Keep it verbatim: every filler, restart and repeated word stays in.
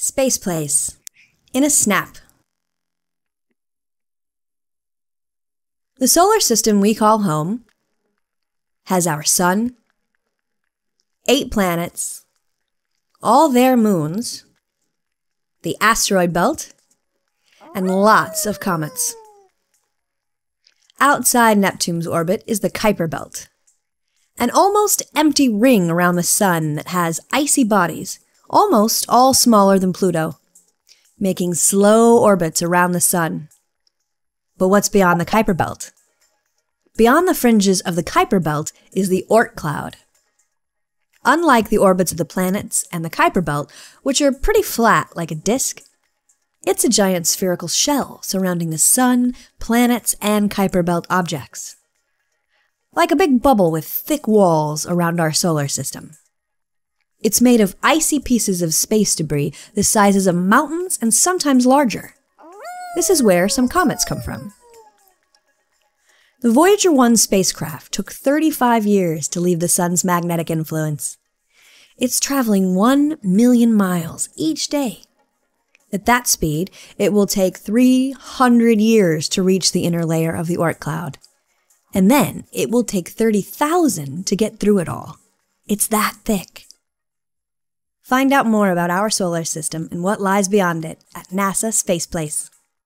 Space Place. In a snap. The solar system we call home has our sun, eight planets, all their moons, the asteroid belt, and lots of comets. Outside Neptune's orbit is the Kuiper Belt, an almost empty ring around the sun that has icy bodies, almost all smaller than Pluto, making slow orbits around the sun. But what's beyond the Kuiper Belt? Beyond the fringes of the Kuiper Belt is the Oort Cloud. Unlike the orbits of the planets and the Kuiper Belt, which are pretty flat like a disk, it's a giant spherical shell surrounding the sun, planets, and Kuiper Belt objects. Like a big bubble with thick walls around our solar system. It's made of icy pieces of space debris the sizes of mountains and sometimes larger. This is where some comets come from. The Voyager one spacecraft took thirty-five years to leave the sun's magnetic influence. It's traveling one million miles each day. At that speed, it will take three hundred years to reach the inner layer of the Oort Cloud. And then it will take thirty thousand to get through it all. It's that thick. Find out more about our solar system and what lies beyond it at NASA Space Place.